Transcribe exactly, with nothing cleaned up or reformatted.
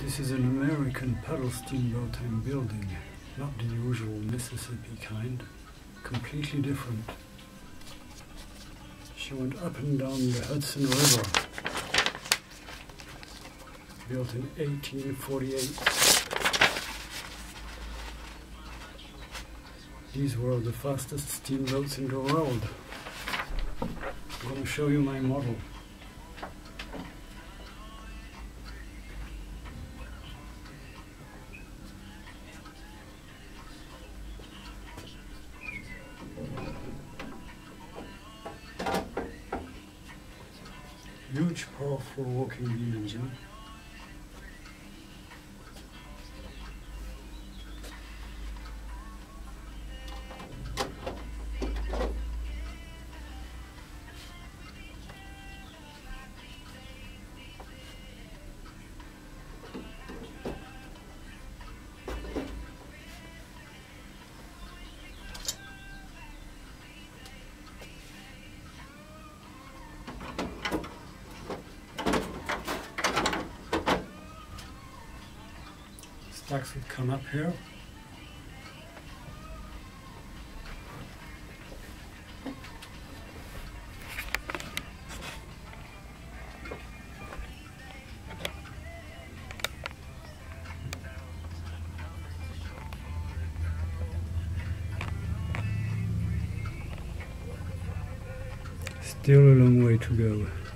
This is an American paddle steamboat I'm building, not the usual Mississippi kind, completely different. She went up and down the Hudson River, built in eighteen forty-eight. These were the fastest steamboats in the world. I'm going to show you my model. Huge, powerful walking beam engine. Stacks would come up here. Still a long way to go.